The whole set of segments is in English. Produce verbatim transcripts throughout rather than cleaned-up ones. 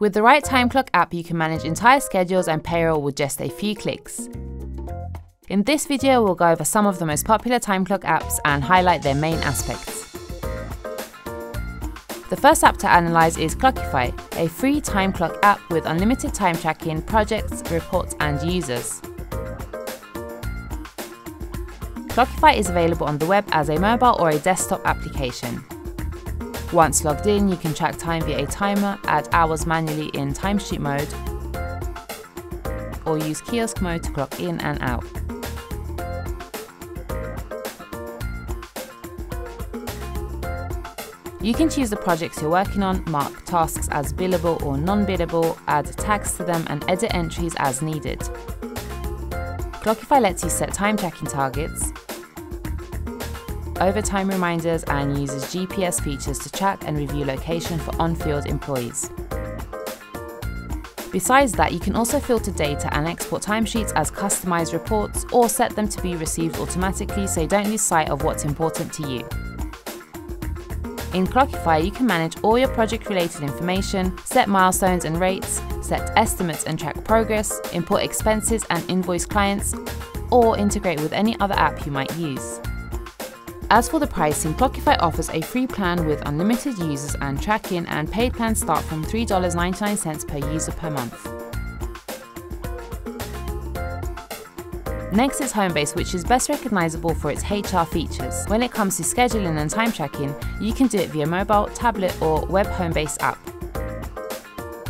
With the right time clock app, you can manage entire schedules and payroll with just a few clicks. In this video, we'll go over some of the most popular time clock apps and highlight their main aspects. The first app to analyse is Clockify, a free time clock app with unlimited time tracking, projects, reports and users. Clockify is available on the web as a mobile or a desktop application. Once logged in, you can track time via a timer, add hours manually in timesheet mode, or use kiosk mode to clock in and out. You can choose the projects you're working on, mark tasks as billable or non-billable, add tags to them and edit entries as needed. Clockify lets you set time tracking targets, overtime reminders and uses G P S features to track and review location for on-field employees. Besides that, you can also filter data and export timesheets as customized reports or set them to be received automatically so you don't lose sight of what's important to you. In Clockify, you can manage all your project-related information, set milestones and rates, set estimates and track progress, import expenses and invoice clients, or integrate with any other app you might use. As for the pricing, Clockify offers a free plan with unlimited users and tracking, and paid plans start from three dollars and ninety-nine cents per user per month. Next is Homebase, which is best recognisable for its H R features. When it comes to scheduling and time tracking, you can do it via mobile, tablet or web Homebase app.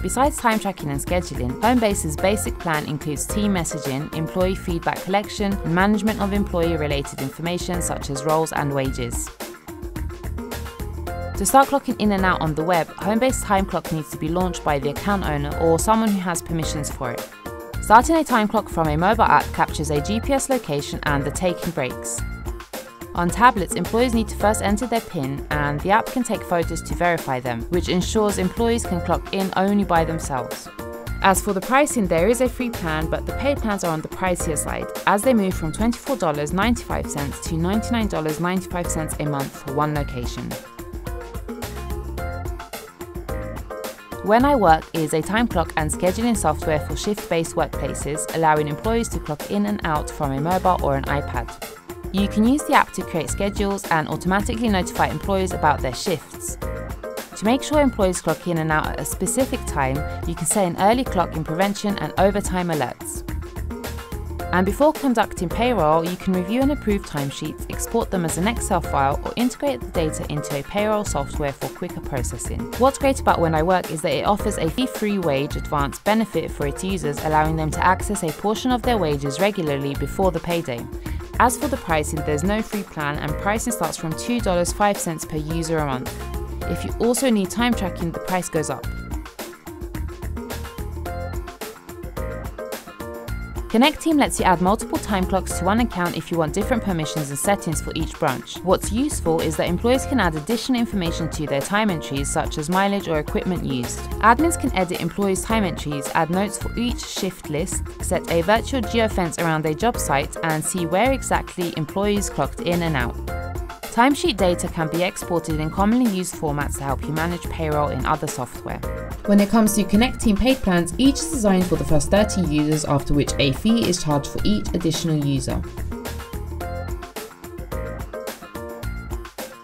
Besides time tracking and scheduling, Homebase's basic plan includes team messaging, employee feedback collection, and management of employee-related information such as roles and wages. To start clocking in and out on the web, Homebase Time Clock needs to be launched by the account owner or someone who has permissions for it. Starting a time clock from a mobile app captures a G P S location and the taking breaks. On tablets, employees need to first enter their PIN and the app can take photos to verify them, which ensures employees can clock in only by themselves. As for the pricing, there is a free plan, but the paid plans are on the pricier side, as they move from twenty-four dollars and ninety-five cents to ninety-nine dollars and ninety-five cents a month for one location. When I Work is a time clock and scheduling software for shift-based workplaces, allowing employees to clock in and out from a mobile or an iPad. You can use the app to create schedules and automatically notify employees about their shifts. To make sure employees clock in and out at a specific time, you can set an early clock in prevention and overtime alerts. And before conducting payroll, you can review and approve timesheets, export them as an Excel file, or integrate the data into a payroll software for quicker processing. What's great about When I Work is that it offers a fee-free wage advance benefit for its users, allowing them to access a portion of their wages regularly before the payday. As for the pricing, there's no free plan and pricing starts from two dollars and five cents per user a month. If you also need time tracking, the price goes up. Connecteam lets you add multiple time clocks to one account if you want different permissions and settings for each branch. What's useful is that employees can add additional information to their time entries, such as mileage or equipment used. Admins can edit employees' time entries, add notes for each shift list, set a virtual geofence around a job site, and see where exactly employees clocked in and out. Timesheet data can be exported in commonly used formats to help you manage payroll in other software. When it comes to Connecteam paid plans, each is designed for the first thirty users, after which a fee is charged for each additional user.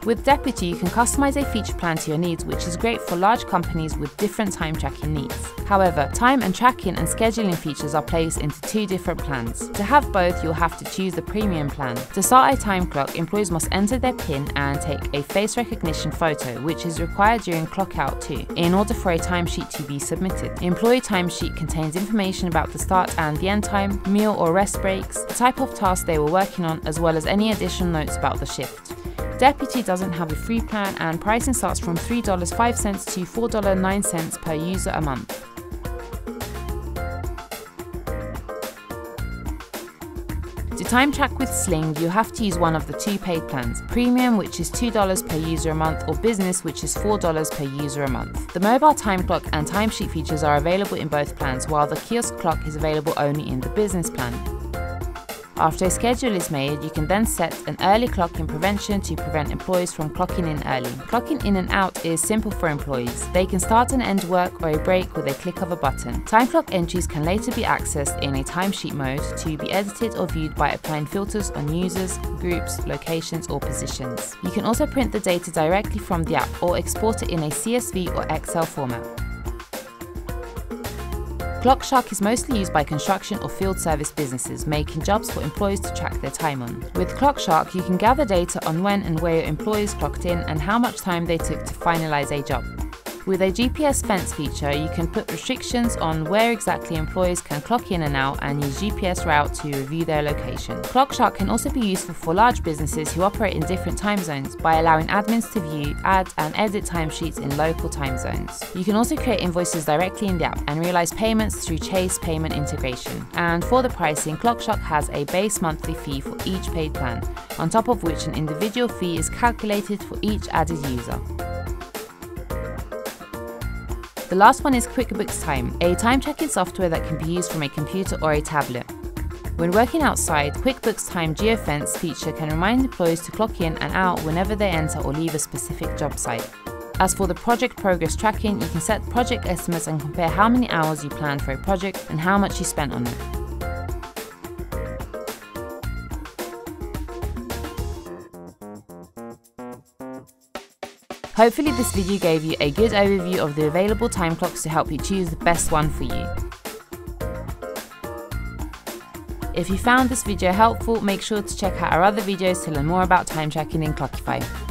With Deputy, you can customize a feature plan to your needs, which is great for large companies with different time tracking needs. However, time and tracking and scheduling features are placed into two different plans. To have both, you'll have to choose the premium plan. To start a time clock, employees must enter their PIN and take a face recognition photo, which is required during clock out too, in order for a timesheet to be submitted. Employee timesheet contains information about the start and the end time, meal or rest breaks, the type of task they were working on, as well as any additional notes about the shift. Deputy doesn't have a free plan and pricing starts from three dollars and five cents to four dollars and nine cents per user a month. To time track with Sling, you have to use one of the two paid plans, Premium, which is two dollars per user a month, or Business, which is four dollars per user a month. The mobile time clock and timesheet features are available in both plans, while the kiosk clock is available only in the Business plan. After a schedule is made, you can then set an early clock in prevention to prevent employees from clocking in early. Clocking in and out is simple for employees. They can start and end work or a break with a click of a button. Time clock entries can later be accessed in a timesheet mode to be edited or viewed by applying filters on users, groups, locations or positions. You can also print the data directly from the app or export it in a C S V or Excel format. ClockShark is mostly used by construction or field service businesses, making jobs for employees to track their time on. With ClockShark, you can gather data on when and where your employees clocked in and how much time they took to finalise a job. With a G P S fence feature, you can put restrictions on where exactly employees can clock in and out and use G P S route to review their location. ClockShark can also be useful for large businesses who operate in different time zones by allowing admins to view, add and edit timesheets in local time zones. You can also create invoices directly in the app and realise payments through Chase payment integration. And for the pricing, ClockShark has a base monthly fee for each paid plan, on top of which an individual fee is calculated for each added user. The last one is QuickBooks Time, a time-tracking software that can be used from a computer or a tablet. When working outside, QuickBooks Time geofence feature can remind employees to clock in and out whenever they enter or leave a specific job site. As for the project progress tracking, you can set project estimates and compare how many hours you planned for a project and how much you spent on it. Hopefully this video gave you a good overview of the available time clocks to help you choose the best one for you. If you found this video helpful, make sure to check out our other videos to learn more about time tracking in Clockify.